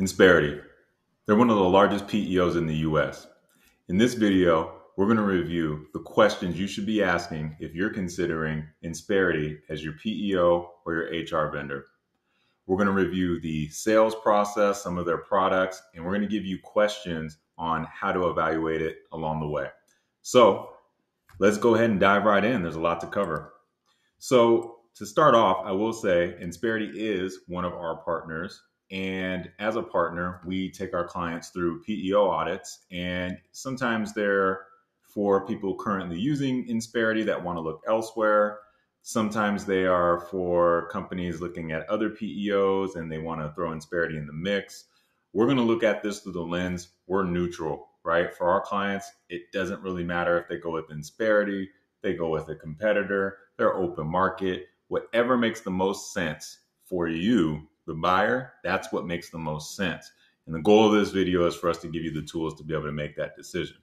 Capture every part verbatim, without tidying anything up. Insperity. They're one of the largest P E Os in the U S. In this video, we're going to review the questions you should be asking if you're considering Insperity as your P E O or your H R vendor. We're going to review the sales process, some of their products, and we're going to give you questions on how to evaluate it along the way. So let's go ahead and dive right in. There's a lot to cover. So to start off, I will say Insperity is one of our partners. And as a partner, we take our clients through P E O audits, and sometimes they're for people currently using Insperity that want to look elsewhere. Sometimes they are for companies looking at other P E Os and they want to throw Insperity in the mix. We're going to look at this through the lens, we're neutral, right? For our clients, it doesn't really matter if they go with Insperity, they go with a competitor, they're open market, whatever makes the most sense for you, the buyer, that's what makes the most sense. And the goal of this video is for us to give you the tools to be able to make that decision.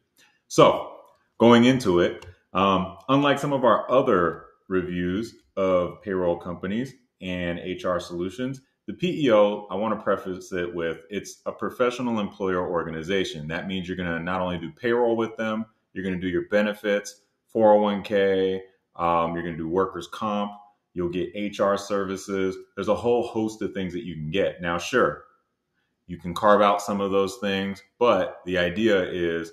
So going into it, um, unlike some of our other reviews of payroll companies and H R solutions, the P E O, I want to preface it with, it's a professional employer organization. That means you're going to not only do payroll with them, you're going to do your benefits, four oh one K, um, you're going to do workers' comp, you'll get H R services. There's a whole host of things that you can get. Now, sure, you can carve out some of those things, but the idea is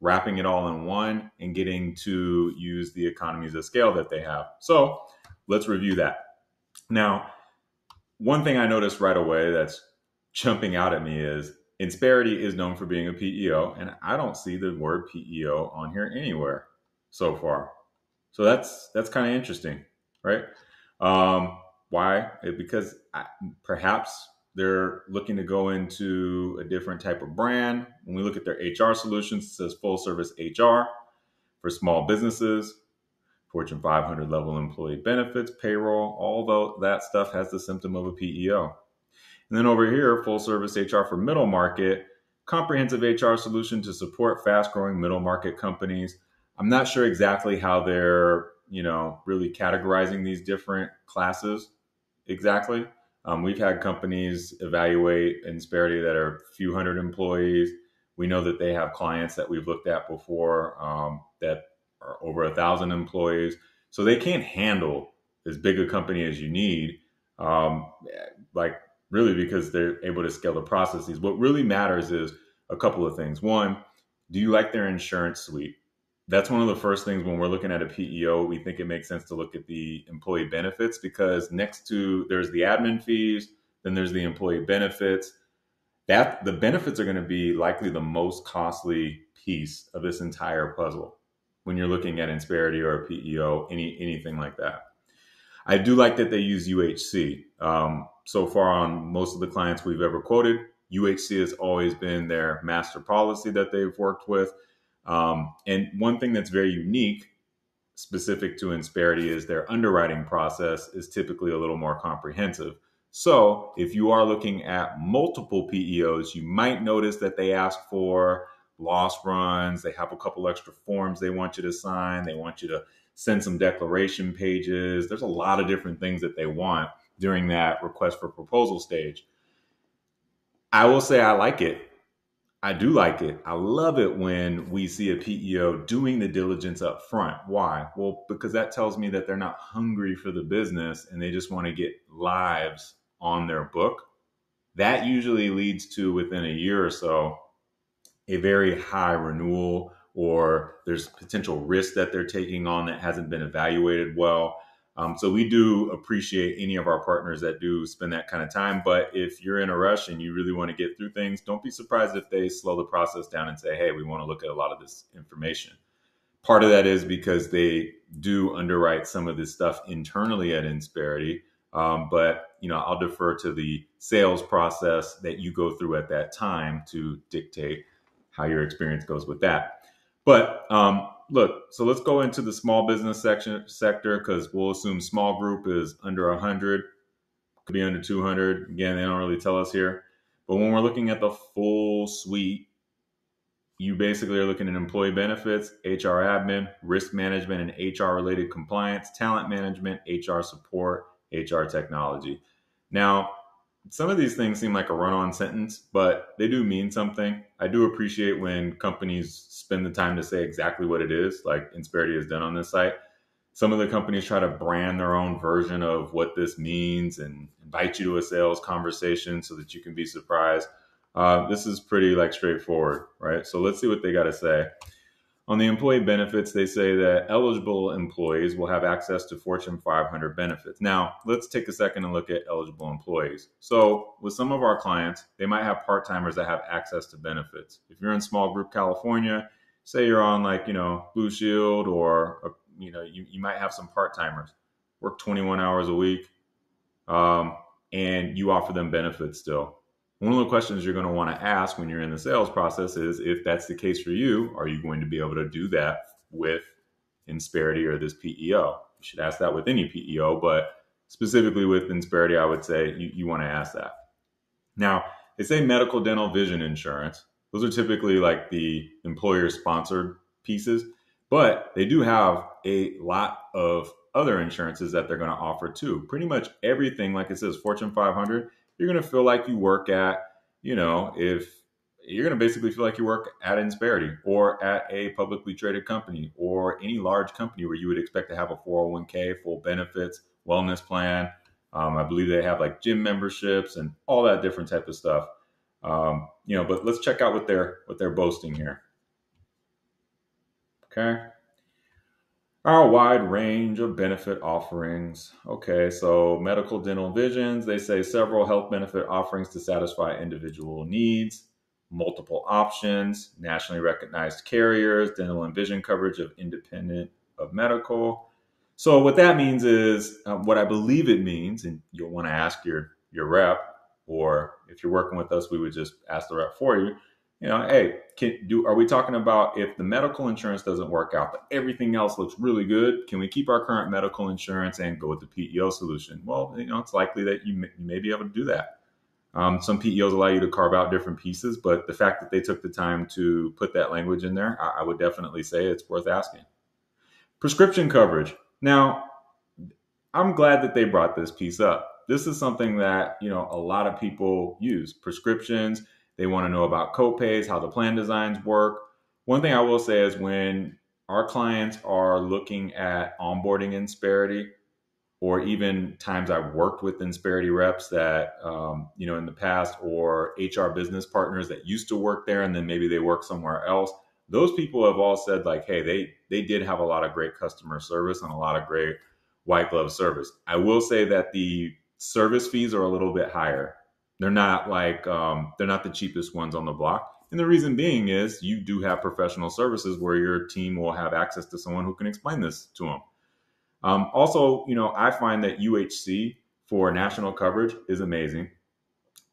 wrapping it all in one and getting to use the economies of scale that they have. So let's review that. Now, one thing I noticed right away that's jumping out at me is Insperity is known for being a P E O, and I don't see the word P E O on here anywhere so far. So that's that's kind of interesting, right? Um, why? Because I, perhaps they're looking to go into a different type of brand. When we look at their H R solutions, it says full service H R for small businesses, Fortune five hundred level employee benefits, payroll, all that stuff has the symptom of a P E O. And then over here, full service H R for middle market, comprehensive H R solution to support fast growing middle market companies. I'm not sure exactly how they're, you know, really categorizing these different classes exactly. Um, we've had companies evaluate Insperity that are a few hundred employees. We know that they have clients that we've looked at before um, that are over a thousand employees. So they can't handle as big a company as you need, um, like really because they're able to scale the processes. What really matters is a couple of things. One, do you like their insurance suite? That's one of the first things when we're looking at a P E O, we think it makes sense to look at the employee benefits because next to there's the admin fees, then there's the employee benefits. That the benefits are going to be likely the most costly piece of this entire puzzle when you're looking at Insperity or a P E O, any anything like that. I do like that they use U H C. Um, so far on most of the clients we've ever quoted, U H C has always been their master policy that they've worked with. Um, and one thing that's very unique, specific to Insperity, is their underwriting process is typically a little more comprehensive. So if you are looking at multiple P E Os, you might notice that they ask for loss runs. They have a couple extra forms they want you to sign. They want you to send some declaration pages. There's a lot of different things that they want during that request for proposal stage. I will say I like it. I do like it. I love it when we see a P E O doing the diligence up front. Why? Well, because that tells me that they're not hungry for the business and they just want to get lives on their book. That usually leads to, within a year or so, a very high renewal, or there's potential risk that they're taking on that hasn't been evaluated well. Um, so we do appreciate any of our partners that do spend that kind of time. But if you're in a rush and you really want to get through things, don't be surprised if they slow the process down and say, hey, we want to look at a lot of this information. Part of that is because they do underwrite some of this stuff internally at Insperity. Um, but, you know, I'll defer to the sales process that you go through at that time to dictate how your experience goes with that. But um look, so let's go into the small business section sector because we'll assume small group is under one hundred, could be under two hundred. Again, they don't really tell us here. But when we're looking at the full suite, you basically are looking at employee benefits, H R admin, risk management, and H R related compliance, talent management, H R support, H R technology. Now, some of these things seem like a run-on sentence, but they do mean something. I do appreciate when companies spend the time to say exactly what it is, like Insperity has done on this site. Some of the companies try to brand their own version of what this means and invite you to a sales conversation so that you can be surprised. Uh, this is pretty like straightforward, right? So let's see what they got to say. On the employee benefits, they say that eligible employees will have access to Fortune five hundred benefits. Now, let's take a second and look at eligible employees. So with some of our clients, they might have part-timers that have access to benefits. If you're in small group California, say you're on like, you know, Blue Shield or, a, you know, you, you might have some part-timers, work twenty-one hours a week, um, and you offer them benefits still. One of the questions you're going to want to ask when you're in the sales process is, if that's the case for you, are you going to be able to do that with Insperity or this P E O? You should ask that with any P E O, but specifically with Insperity, I would say you, you want to ask that. Now, they say medical, dental, vision insurance. Those are typically like the employer-sponsored pieces, but they do have a lot of other insurances that they're going to offer too. Pretty much everything, like it says, Fortune five hundred, you're going to feel like you work at, you know, if you're going to basically feel like you work at Insperity or at a publicly traded company or any large company where you would expect to have a four oh one k, full benefits, wellness plan. Um, I believe they have like gym memberships and all that different type of stuff. Um, you know, but let's check out what they're, what they're boasting here. Okay. Our wide range of benefit offerings. Okay, so medical, dental, visions. They say several health benefit offerings to satisfy individual needs, multiple options, nationally recognized carriers, dental and vision coverage of independent of medical. So what that means is, uh, what I believe it means, and you'll want to ask your, your rep, or if you're working with us, we would just ask the rep for you. You know, hey, can, do, are we talking about if the medical insurance doesn't work out, but everything else looks really good, can we keep our current medical insurance and go with the P E O solution? Well, you know, it's likely that you may, you may be able to do that. Um, some P E Os allow you to carve out different pieces, but the fact that they took the time to put that language in there, I, I would definitely say it's worth asking. Prescription coverage. Now, I'm glad that they brought this piece up. This is something that, you know, a lot of people use, prescriptions. They want to know about copays, how the plan designs work. One thing I will say is when our clients are looking at onboarding Insperity, or even times I've worked with Insperity reps that, um, you know, in the past, or H R business partners that used to work there and then maybe they work somewhere else, those people have all said like, hey, they, they did have a lot of great customer service and a lot of great white glove service. I will say that the service fees are a little bit higher. They're not like, um, they're not the cheapest ones on the block. And the reason being is you do have professional services where your team will have access to someone who can explain this to them. Um, also, you know, I find that U H C for national coverage is amazing.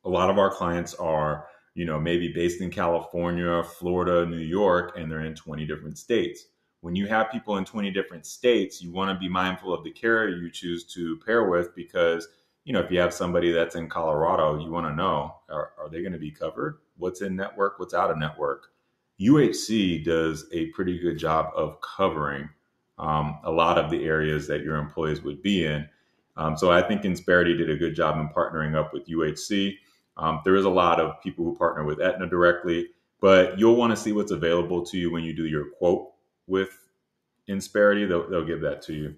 A lot of our clients are, you know, maybe based in California, Florida, New York, and they're in twenty different states. When you have people in twenty different states, you want to be mindful of the carrier you choose to pair with, because you know, if you have somebody that's in Colorado, you want to know, are, are they going to be covered? What's in network? What's out of network? U H C does a pretty good job of covering um, a lot of the areas that your employees would be in. Um, so I think Insperity did a good job in partnering up with U H C. Um, there is a lot of people who partner with Aetna directly, but you'll want to see what's available to you when you do your quote with Insperity. They'll, they'll give that to you.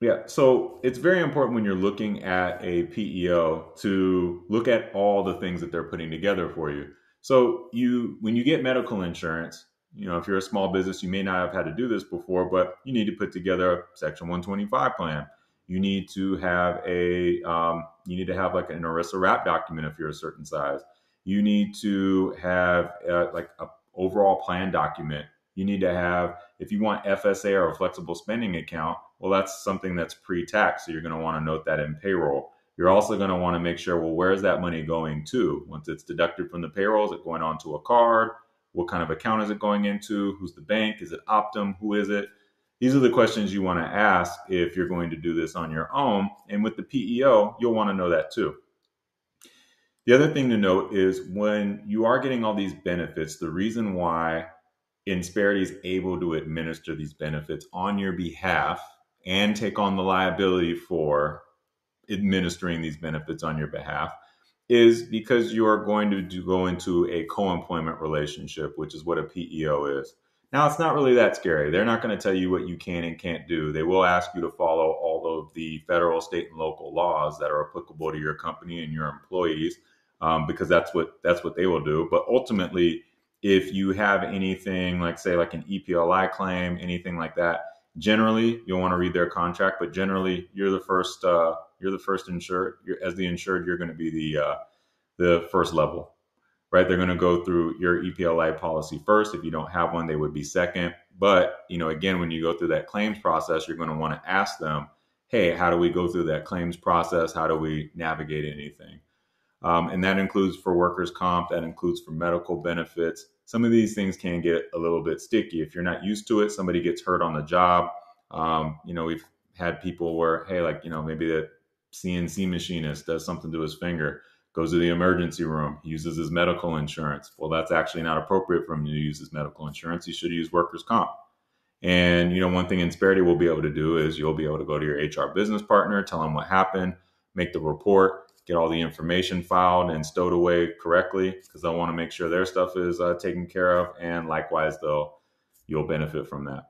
Yeah, so it's very important when you're looking at a P E O to look at all the things that they're putting together for you. So you, when you get medical insurance, you know, if you're a small business, you may not have had to do this before, but you need to put together a Section one twenty-five plan. You need to have a, um, you need to have like an ERISA wrap document if you're a certain size. You need to have uh, like an overall plan document. You need to have, if you want F S A or a flexible spending account, well, that's something that's pre-tax, so you're going to want to note that in payroll. You're also going to want to make sure, well, where is that money going to? Once it's deducted from the payroll, is it going onto a card? What kind of account is it going into? Who's the bank? Is it Optum? Who is it? These are the questions you want to ask if you're going to do this on your own. And with the P E O, you'll want to know that too. The other thing to note is when you are getting all these benefits, the reason why Insperity is able to administer these benefits on your behalf and take on the liability for administering these benefits on your behalf is because you are going to do, go into a co-employment relationship, which is what a P E O is. Now, it's not really that scary. They're not going to tell you what you can and can't do. They will ask you to follow all of the federal, state, and local laws that are applicable to your company and your employees, um, because that's what that's what they will do. But ultimately, if you have anything like, say, like an E P L I claim, anything like that, generally you'll want to read their contract. But generally, you're the first uh, you're the first insured. You're, as the insured, you're going to be the uh, the first level. Right, they're going to go through your E P L I policy first. If you don't have one, they would be second. But, you know, again, when you go through that claims process, you're going to want to ask them, hey, how do we go through that claims process? How do we navigate anything? Um, and that includes for workers' comp. That includes for medical benefits. Some of these things can get a little bit sticky. If you're not used to it, somebody gets hurt on the job. Um, you know, we've had people where, hey, like, you know, maybe the C N C machinist does something to his finger, goes to the emergency room, uses his medical insurance. Well, that's actually not appropriate for him to use his medical insurance. He should use workers' comp. And, you know, one thing Insperity will be able to do is you'll be able to go to your H R business partner, tell them what happened, make the report, get all the information filed and stowed away correctly, because they'll want to make sure their stuff is uh, taken care of. And likewise, they'll you'll benefit from that.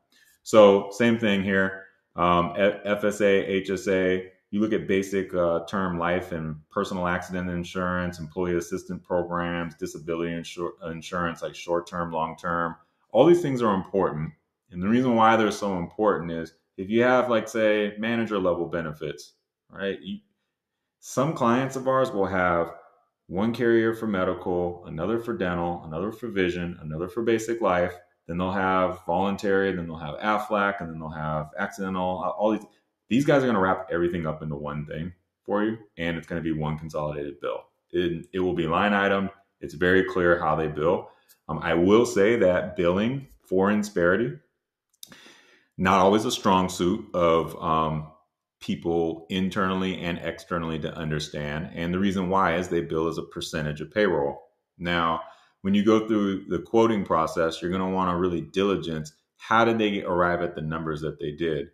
So same thing here, um, F S A, H S A. You look at basic uh, term life and personal accident insurance, employee assistance programs, disability insur- insurance, like short-term, long-term. All these things are important. And the reason why they're so important is if you have, like, say, manager level benefits, right? You, some clients of ours will have one carrier for medical, another for dental, another for vision, another for basic life. Then they'll have voluntary, then they'll have Aflac, and then they'll have accidental, all these. These guys are going to wrap everything up into one thing for you, and it's going to be one consolidated bill. It, it will be line item. It's very clear how they bill. Um, I will say that billing for Insperity, not always a strong suit of um, people internally and externally to understand. And the reason why is they bill as a percentage of payroll. Now, when you go through the quoting process, you're going to want to really diligence. How did they arrive at the numbers that they did?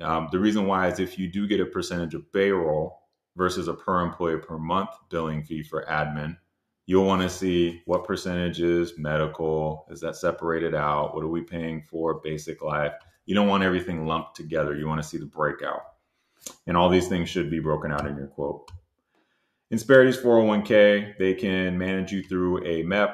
Um, the reason why is if you do get a percentage of payroll versus a per employee per month billing fee for admin, you'll want to see what percentage is medical, is that separated out? What are we paying for basic life? You don't want everything lumped together. You want to see the breakout. And all these things should be broken out in your quote. Insperity's four oh one k, they can manage you through a M E P.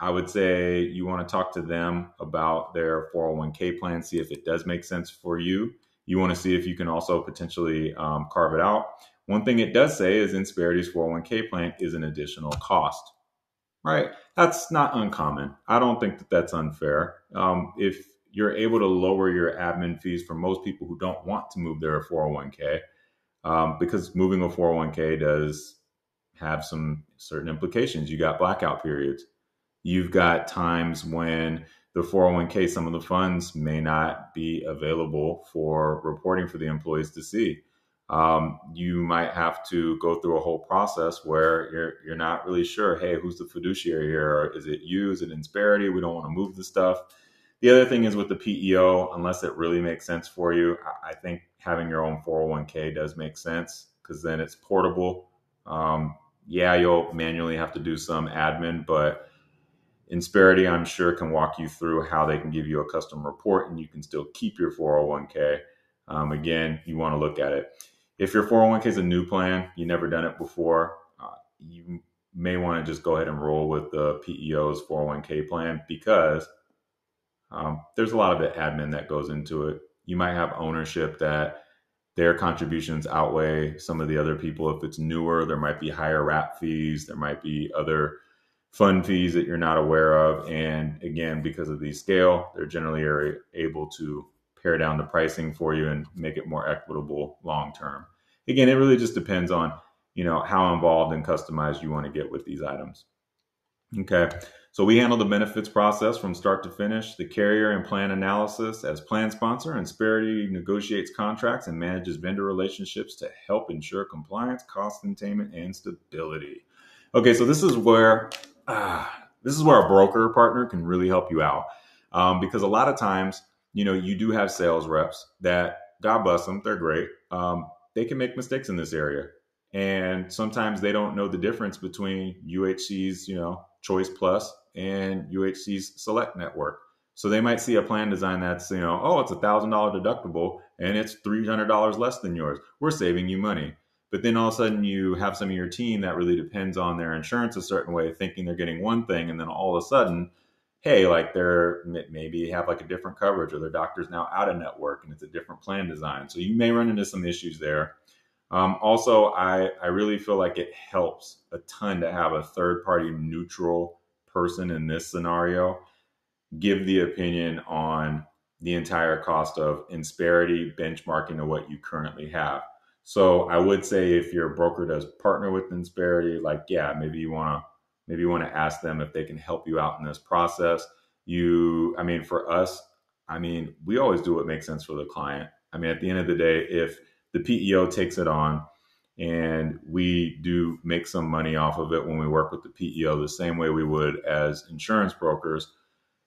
I would say you want to talk to them about their four oh one k plan, see if it does make sense for you. You want to see if you can also potentially um, carve it out. One thing it does say is Insperity's four oh one k plan is an additional cost, right? That's not uncommon. I don't think that that's unfair. Um, if you're able to lower your admin fees for most people who don't want to move their four oh one k, um, because moving a four oh one k does have some certain implications. You got blackout periods. You've got times when the four oh one k, some of the funds may not be available for reporting for the employees to see. Um, you might have to go through a whole process where you're you're not really sure, hey, who's the fiduciary here? Or is it you? Is it Insperity? We don't want to move the stuff. The other thing is with the P E O, unless it really makes sense for you, I think having your own four oh one k does make sense because then it's portable. Um, yeah, you'll manually have to do some admin, but Insperity, I'm sure, can walk you through how they can give you a custom report and you can still keep your four oh one k. Um, again, you want to look at it. If your four oh one k is a new plan, you've never done it before, uh, you may want to just go ahead and roll with the P E O's four oh one k plan because um, there's a lot of the admin that goes into it. You might have ownership that their contributions outweigh some of the other people. If it's newer, there might be higher wrap fees. There might be other fund fees that you're not aware of. And again, because of the scale, they're generally are able to pare down the pricing for you and make it more equitable long-term. Again, it really just depends on, you know, how involved and customized you want to get with these items. Okay, so we handle the benefits process from start to finish, the carrier and plan analysis as plan sponsor. Insperity negotiates contracts and manages vendor relationships to help ensure compliance, cost containment, and stability. Okay, so this is where Uh, this is where a broker partner can really help you out um, because a lot of times, you know, you do have sales reps that, God bless them, they're great. Um, they can make mistakes in this area. And sometimes they don't know the difference between U H C's, you know, Choice Plus and U H C's Select Network. So they might see a plan design that's, you know, oh, it's a thousand dollar deductible and it's three hundred dollars less than yours. We're saving you money. But then all of a sudden you have some of your team that really depends on their insurance a certain way, thinking they're getting one thing. And then all of a sudden, hey, like they're maybe have like a different coverage, or their doctor's now out of network and it's a different plan design. So you may run into some issues there. Um, also, I, I really feel like it helps a ton to have a third party neutral person in this scenario give the opinion on the entire cost of Insperity benchmarking to what you currently have. So I would say if your broker does partner with Insperity, like, yeah, maybe you want to maybe you want to ask them if they can help you out in this process. You, I mean, for us, I mean, we always do what makes sense for the client. I mean, at the end of the day, if the P E O takes it on and we do make some money off of it when we work with the P E O, the same way we would as insurance brokers,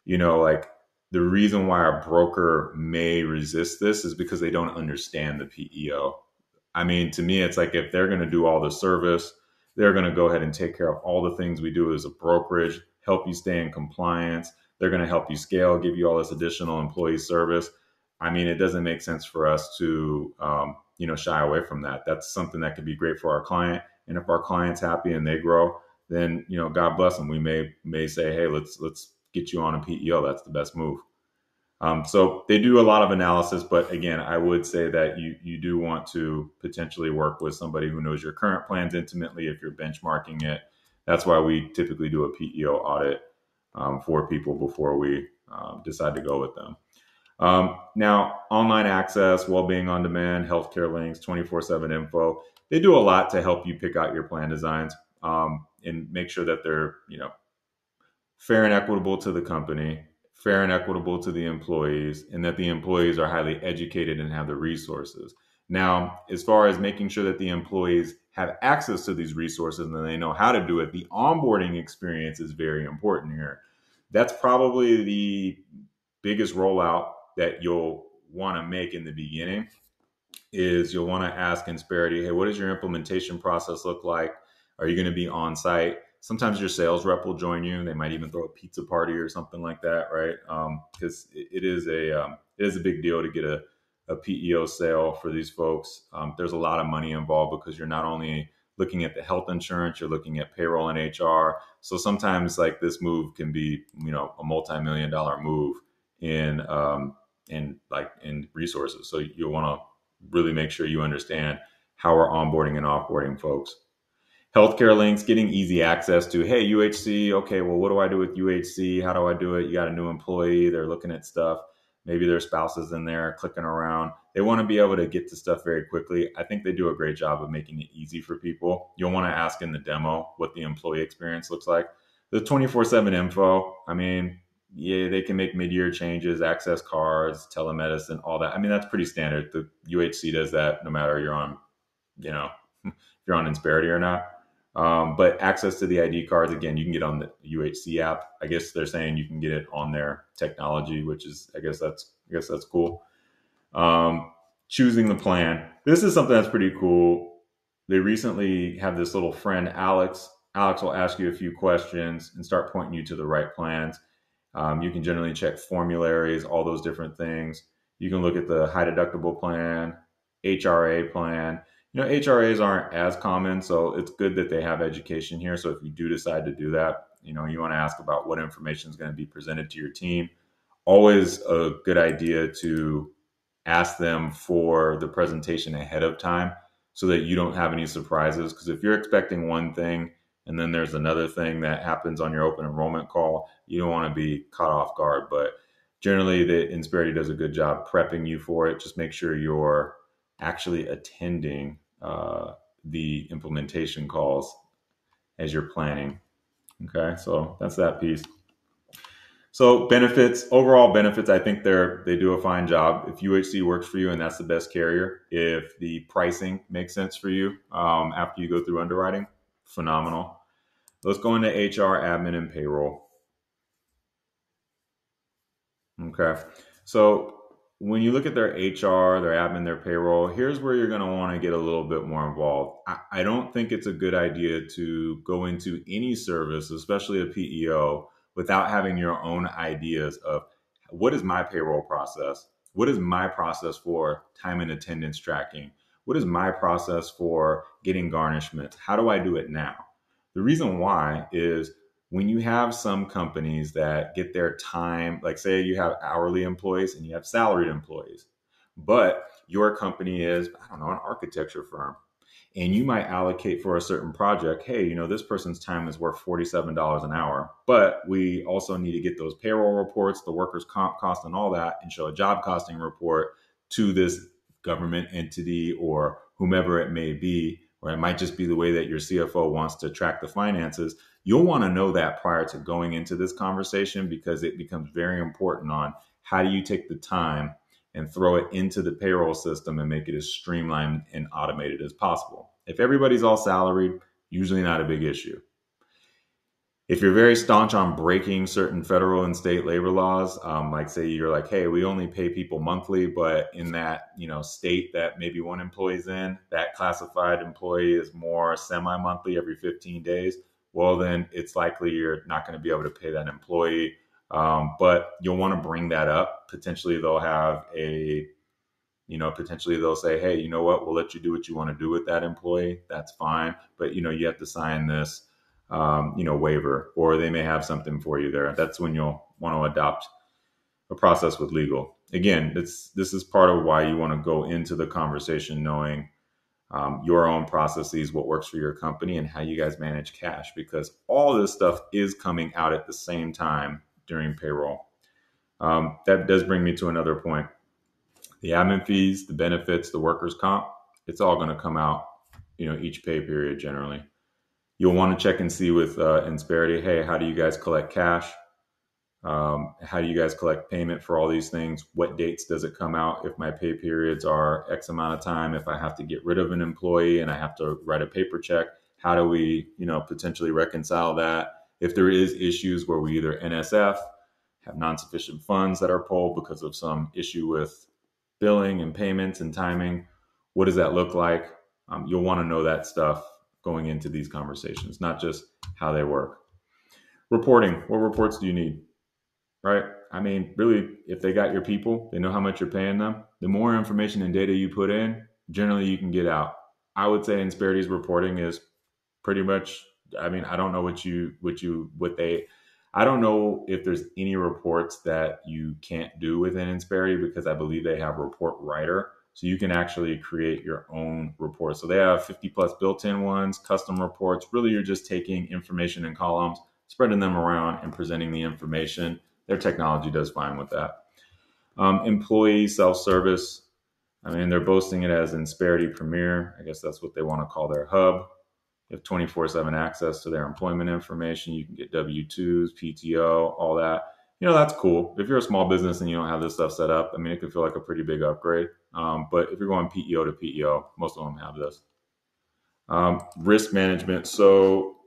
you know, like the reason why a broker may resist this is because they don't understand the P E O. I mean, to me, it's like if they're going to do all the service, they're going to go ahead and take care of all the things we do as a brokerage, help you stay in compliance. They're going to help you scale, give you all this additional employee service. I mean, it doesn't make sense for us to, um, you know, shy away from that. That's something that could be great for our client. And if our client's happy and they grow, then, you know, God bless them. We may may say, hey, let's let's get you on a P E O. That's the best move. Um, so they do a lot of analysis, but again, I would say that you you do want to potentially work with somebody who knows your current plans intimately if you're benchmarking it. That's why we typically do a P E O audit um, for people before we uh, decide to go with them. Um, now, online access, well-being on demand, healthcare links, twenty-four seven info, they do a lot to help you pick out your plan designs um, and make sure that they're, you know, fair and equitable to the company, fair and equitable to the employees, and that the employees are highly educated and have the resources. Now, as far as making sure that the employees have access to these resources and they know how to do it, the onboarding experience is very important here. That's probably the biggest rollout that you'll want to make in the beginning is you'll want to ask Insperity, hey, what does your implementation process look like? Are you going to be on site? Sometimes your sales rep will join you. They might even throw a pizza party or something like that, right? Um, because it, it is a um, it is a big deal to get a, a P E O sale for these folks. Um, there's a lot of money involved because you're not only looking at the health insurance, you're looking at payroll and H R. So sometimes like this move can be, you know, a multi-million dollar move in um, in like in resources. So you'll want to really make sure you understand how we're onboarding and offboarding folks. Healthcare links, getting easy access to, hey, U H C, okay, well, what do I do with U H C? How do I do it? You got a new employee, they're looking at stuff. Maybe their spouse is in there clicking around. They want to be able to get to stuff very quickly. I think they do a great job of making it easy for people. You'll want to ask in the demo what the employee experience looks like. The twenty-four seven info, I mean, yeah, they can make mid-year changes, access cards, telemedicine, all that. I mean, that's pretty standard. The U H C does that no matter you're on, you know, if you're on Insperity or not. Um, but access to the I D cards, again, you can get on the U H C app. I guess they're saying you can get it on their technology, which is, I guess that's, I guess that's cool. Um, choosing the plan. This is something that's pretty cool. They recently have this little friend, Alex. Alex will ask you a few questions and start pointing you to the right plans. Um, you can generally check formularies, all those different things. You can look at the high deductible plan, H R A plan. You know, H R As aren't as common, so it's good that they have education here. So if you do decide to do that, you know, you want to ask about what information is going to be presented to your team. Always a good idea to ask them for the presentation ahead of time so that you don't have any surprises. Because if you're expecting one thing, and then there's another thing that happens on your open enrollment call, you don't want to be caught off guard. But generally, the Insperity does a good job prepping you for it. Just make sure you're actually attending uh, the implementation calls as you're planning. Okay, so that's that piece. So benefits, overall benefits, I think they're they do a fine job. If U H C works for you and that's the best carrier, if the pricing makes sense for you um, after you go through underwriting, phenomenal. Let's go into H R, admin, and payroll. Okay. So when you look at their H R, their admin, their payroll, here's where you're going to want to get a little bit more involved. I, I don't think it's a good idea to go into any service, especially a P E O, without having your own ideas of what is my payroll process? What is my process for time and attendance tracking? What is my process for getting garnishments? How do I do it now? The reason why is when you have some companies that get their time, like say you have hourly employees and you have salaried employees, but your company is, I don't know, an architecture firm, and you might allocate for a certain project, hey, you know, this person's time is worth forty-seven dollars an hour, but we also need to get those payroll reports, the workers' comp cost and all that, and show a job costing report to this government entity or whomever it may be, or it might just be the way that your C F O wants to track the finances. You'll want to know that prior to going into this conversation, because it becomes very important on how do you take the time and throw it into the payroll system and make it as streamlined and automated as possible. If everybody's all salaried, usually not a big issue. If you're very staunch on breaking certain federal and state labor laws, um, like say you're like, hey, we only pay people monthly, but in that, you know, state that maybe one employee's in, that classified employee is more semi-monthly every fifteen days, well, then it's likely you're not going to be able to pay that employee. Um, but you'll want to bring that up. Potentially they'll have a, you know, potentially they'll say, hey, you know what, we'll let you do what you want to do with that employee. That's fine. But, you know, you have to sign this, um, you know, waiver, or they may have something for you there. That's when you'll want to adopt a process with legal. Again, it's, this is part of why you want to go into the conversation knowing Um, your own processes, what works for your company, and how you guys manage cash, because all this stuff is coming out at the same time during payroll. Um, that does bring me to another point. The admin fees, the benefits, the workers' comp, it's all going to come out, you know, each pay period generally. You'll want to check and see with uh, Insperity, hey, how do you guys collect cash? Um, how do you guys collect payment for all these things? What dates does it come out? If my pay periods are X amount of time, if I have to get rid of an employee and I have to write a paper check, how do we, you know, potentially reconcile that? If there is issues where we either N S F, have non-sufficient funds that are pulled because of some issue with billing and payments and timing, what does that look like? Um, you'll want to know that stuff going into these conversations, not just how they work. Reporting, what reports do you need? Right? I mean, really, if they got your people, they know how much you're paying them. The more information and data you put in, generally you can get out. I would say Insperity's reporting is pretty much, I mean, I don't know what you, what you, what they, I don't know if there's any reports that you can't do within Insperity, because I believe they have report writer. So you can actually create your own report. So they have fifty plus built-in ones, custom reports. Really, you're just taking information in columns, spreading them around and presenting the information. Their technology does fine with that. Um, employee self-service. I mean, they're boasting it as Insperity Premier. I guess that's what they want to call their hub. You have twenty-four seven access to their employment information. You can get W two's, P T O, all that. You know, that's cool. If you're a small business and you don't have this stuff set up, I mean, it could feel like a pretty big upgrade. Um, but if you're going P E O to P E O, most of them have this. Um, risk management. So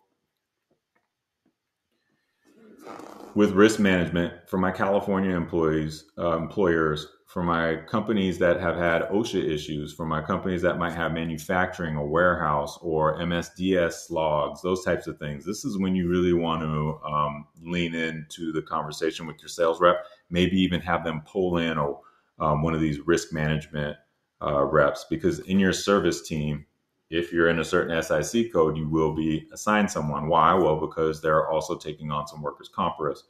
with risk management, for my California employees, uh, employers, for my companies that have had OSHA issues, for my companies that might have manufacturing or warehouse or M S D S logs, those types of things. This is when you really want to um, lean into the conversation with your sales rep, maybe even have them pull in or, um, one of these risk management uh, reps, because in your service team, if you're in a certain S I C code, you will be assigned someone. Why? Well, because they're also taking on some workers' comp risk.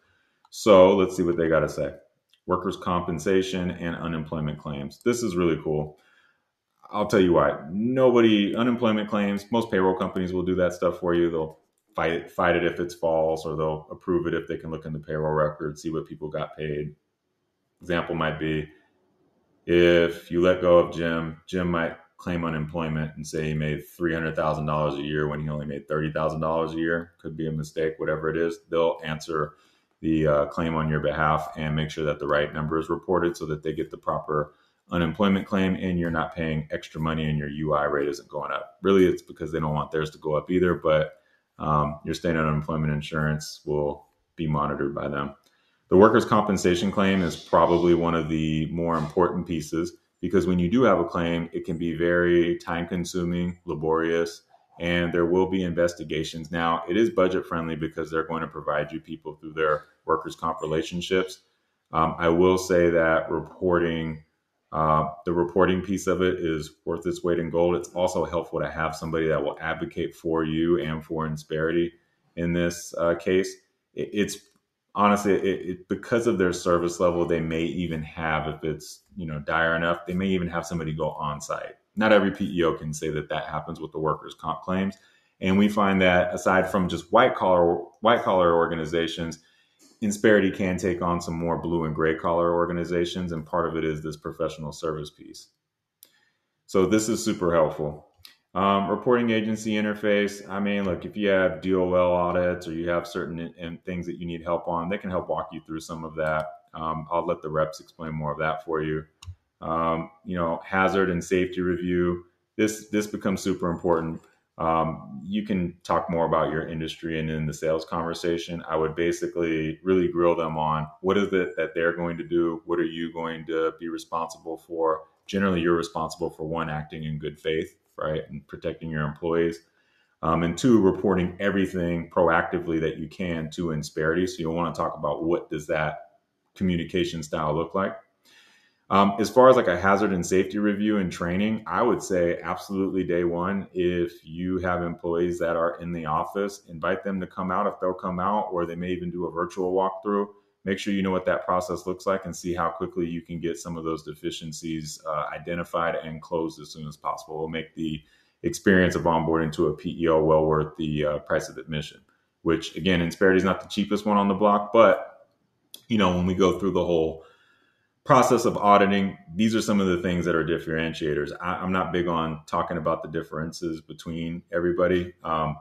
So let's see what they got to say. Workers' compensation and unemployment claims. This is really cool. I'll tell you why. Nobody, unemployment claims, most payroll companies will do that stuff for you. They'll fight it, fight it if it's false, or they'll approve it if they can look in the payroll record, see what people got paid. Example might be, if you let go of Jim, Jim might claim unemployment and say he made three hundred thousand dollars a year when he only made thirty thousand dollars a year. Could be a mistake, whatever it is. They'll answer the uh, claim on your behalf and make sure that the right number is reported so that they get the proper unemployment claim and you're not paying extra money and your U I rate isn't going up. Really, it's because they don't want theirs to go up either, but um, your state unemployment insurance will be monitored by them. The workers' compensation claim is probably one of the more important pieces, because when you do have a claim, it can be very time-consuming, laborious, and there will be investigations. Now, it is budget-friendly because they're going to provide you people through their workers' comp relationships. Um, I will say that reporting, uh, the reporting piece of it is worth its weight in gold. It's also helpful to have somebody that will advocate for you and for Insperity in this uh, case. It, it's honestly, it, it, because of their service level, they may even have, if it's, you know, dire enough, they may even have somebody go on site. Not every P E O can say that that happens with the workers' comp claims. And we find that aside from just white collar, white collar organizations, Insperity can take on some more blue and gray collar organizations, and part of it is this professional service piece. So this is super helpful. Um, reporting agency interface. I mean, look, if you have D O L audits or you have certain in, in things that you need help on, they can help walk you through some of that. Um, I'll let the reps explain more of that for you. Um, you know, hazard and safety review. This, this becomes super important. Um, you can talk more about your industry, and in the sales conversation, I would basically really grill them on what is it that they're going to do? What are you going to be responsible for? Generally, you're responsible for one, acting in good faith, right? And protecting your employees. Um, and two, reporting everything proactively that you can to Insperity. So you'll want to talk about what does that communication style look like? Um, as far as like a hazard and safety review and training, I would say absolutely day one. If you have employees that are in the office, invite them to come out if they'll come out, or they may even do a virtual walkthrough. Make sure you know what that process looks like and see how quickly you can get some of those deficiencies uh, identified and closed as soon as possible. It'll make the experience of onboarding to a P E O well worth the uh, price of admission, which again, Insperity is not the cheapest one on the block, but you know, when we go through the whole process of auditing, these are some of the things that are differentiators. I, I'm not big on talking about the differences between everybody, um,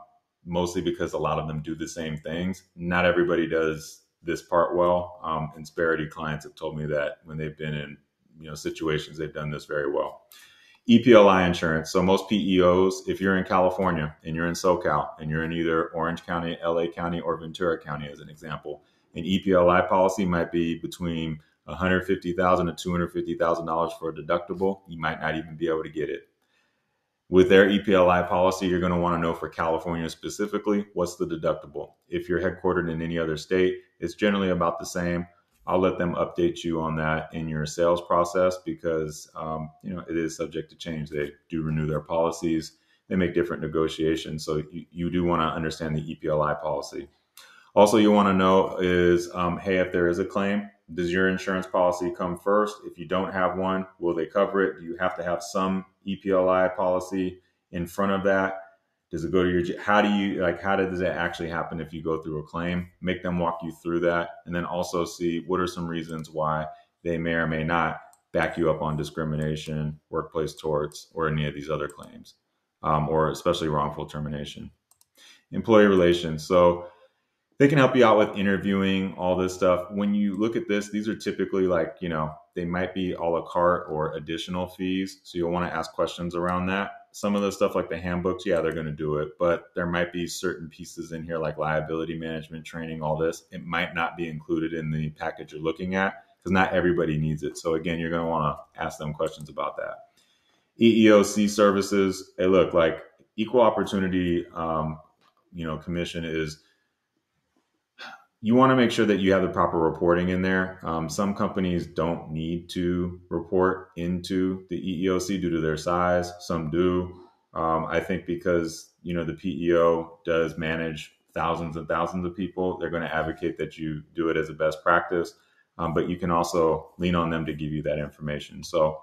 mostly because a lot of them do the same things. Not everybody does this part well. Um, Insperity clients have told me that when they've been in, you know, situations, they've done this very well. E P L I insurance. So most P E Os, if you're in California and you're in SoCal and you're in either Orange County, L A County, or Ventura County, as an example, an E P L I policy might be between one hundred fifty thousand dollars to two hundred fifty thousand dollars for a deductible. You might not even be able to get it. With their E P L I policy, you're going to want to know for California specifically, what's the deductible? If you're headquartered in any other state, it's generally about the same. I'll let them update you on that in your sales process, because um, you know, it is subject to change. They do renew their policies. They make different negotiations. So you, you do want to understand the E P L I policy. Also, you want to know is, um, hey, if there is a claim, does your insurance policy come first? If you don't have one, will they cover it? Do you have to have some E P L I policy in front of that? Does it go to your, how do you, like, how does it actually happen if you go through a claim? Make them walk you through that. And then also see what are some reasons why they may or may not back you up on discrimination, workplace torts, or any of these other claims, um, or especially wrongful termination. Employee relations. So they can help you out with interviewing, all this stuff. When you look at this, these are typically like, you know, they might be a la carte or additional fees. So you'll want to ask questions around that. Some of the stuff like the handbooks, yeah, they're going to do it. But there might be certain pieces in here like liability management, training, all this. It might not be included in the package you're looking at because not everybody needs it. So again, you're going to want to ask them questions about that. E E O C services. Hey, look, like equal opportunity, um, you know, commission is, you want to make sure that you have the proper reporting in there. Um, some companies don't need to report into the E E O C due to their size. Some do. Um, I think because, you know, the P E O does manage thousands and thousands of people, they're going to advocate that you do it as a best practice. Um, but you can also lean on them to give you that information. So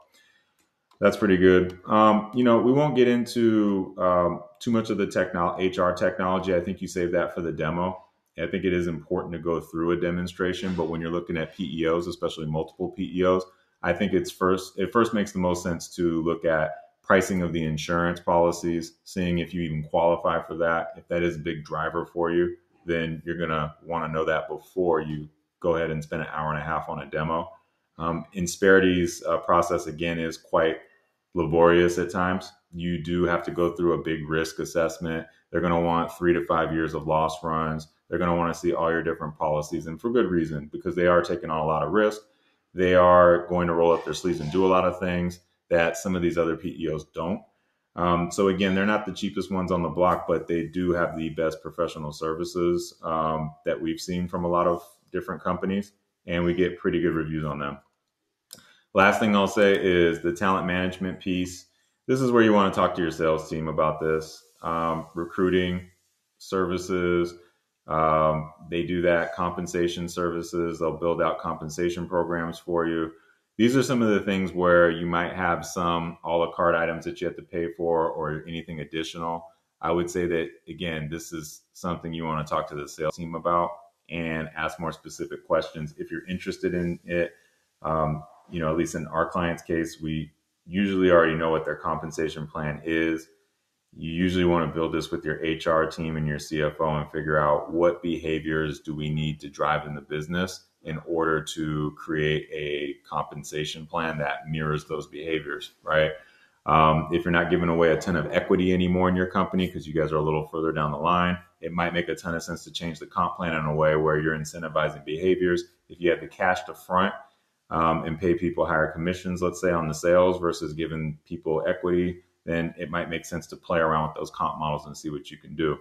that's pretty good. Um, you know, we won't get into um, too much of the techno- H R technology. I think you save that for the demo. I think it is important to go through a demonstration, but when you're looking at P E Os, especially multiple P E Os, I think it's first, it first makes the most sense to look at pricing of the insurance policies, seeing if you even qualify for that. If that is a big driver for you, then you're going to want to know that before you go ahead and spend an hour and a half on a demo. Um, Insperity's uh, process, again, is quite laborious at times. You do have to go through a big risk assessment. They're going to want three to five years of loss runs. They're going to want to see all your different policies, and for good reason, because they are taking on a lot of risk. They are going to roll up their sleeves and do a lot of things that some of these other P E Os don't. Um, so again, they're not the cheapest ones on the block, but they do have the best professional services um, that we've seen from a lot of different companies, and we get pretty good reviews on them. Last thing I'll say is the talent management piece. This is where you want to talk to your sales team about this. Um, recruiting services, um, they do that. Compensation services, they'll build out compensation programs for you. These are some of the things where you might have some a la carte items that you have to pay for or anything additional. I would say that, again, this is something you want to talk to the sales team about and ask more specific questions if you're interested in it. Um, you know, at least in our client's case, we usually already know what their compensation plan is. You usually want to build this with your H R team and your C F O and figure out what behaviors do we need to drive in the business in order to create a compensation plan that mirrors those behaviors, right? Um, if you're not giving away a ton of equity anymore in your company because you guys are a little further down the line, it might make a ton of sense to change the comp plan in a way where you're incentivizing behaviors. If you have the cash to front um, and pay people higher commissions, let's say, on the sales versus giving people equity, then it might make sense to play around with those comp models and see what you can do.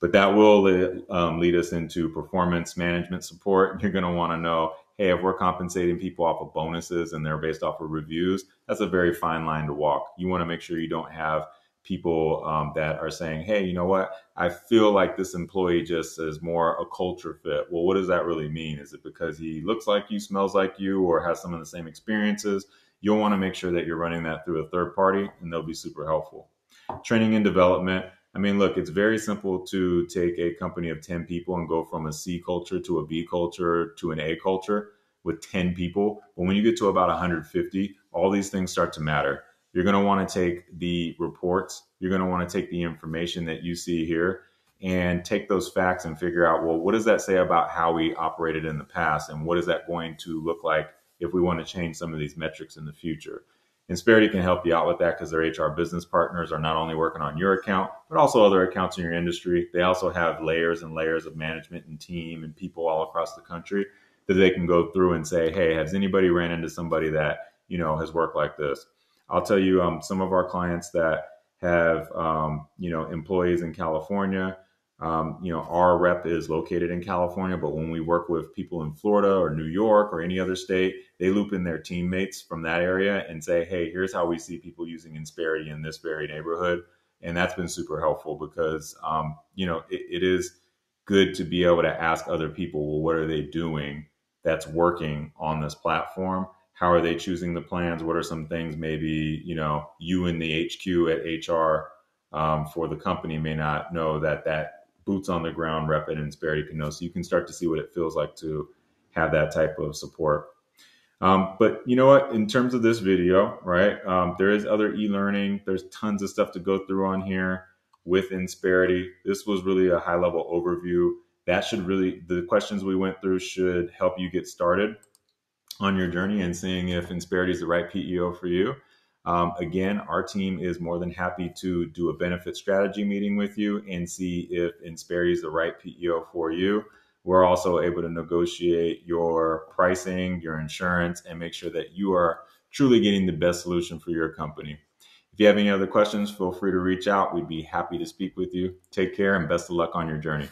But that will um, lead us into performance management support. You're going to want to know, hey, if we're compensating people off of bonuses and they're based off of reviews, that's a very fine line to walk. You want to make sure you don't have people um, that are saying, hey, you know what? I feel like this employee just is more a culture fit. Well, what does that really mean? Is it because he looks like you, smells like you, or has some of the same experiences? You'll want to make sure that you're running that through a third party, and they'll be super helpful. Training and development. I mean, look, it's very simple to take a company of ten people and go from a C culture to a B culture to an A culture with ten people. But when you get to about one hundred fifty, all these things start to matter. You're going to want to take the reports. You're going to want to take the information that you see here and take those facts and figure out, well, what does that say about how we operated in the past? And what is that going to look like if we want to change some of these metrics in the future? Insperity can help you out with that because their H R business partners are not only working on your account, but also other accounts in your industry. They also have layers and layers of management and team and people all across the country that they can go through and say, hey, has anybody ran into somebody that, you know, has worked like this? I'll tell you, um, some of our clients that have, um, you know, employees in California, um, you know, our rep is located in California, but when we work with people in Florida or New York or any other state, they loop in their teammates from that area and say, hey, here's how we see people using Insperity in this very neighborhood. And that's been super helpful because, um, you know, it, it is good to be able to ask other people, well, what are they doing that's working on this platform? How are they choosing the plans? What are some things maybe, you know, you in the H Q at H R um, for the company may not know that that boots on the ground rep at Insperity can know. So you can start to see what it feels like to have that type of support. Um, but you know what, in terms of this video, right, um, there is other e-learning. There's tons of stuff to go through on here with Insperity. This was really a high level overview. That should really, the questions we went through should help you get started on your journey and seeing if Insperity is the right P E O for you. Um, again, our team is more than happy to do a benefit strategy meeting with you and see if Insperity is the right P E O for you. We're also able to negotiate your pricing, your insurance, and make sure that you are truly getting the best solution for your company. If you have any other questions, feel free to reach out. We'd be happy to speak with you. Take care and best of luck on your journey.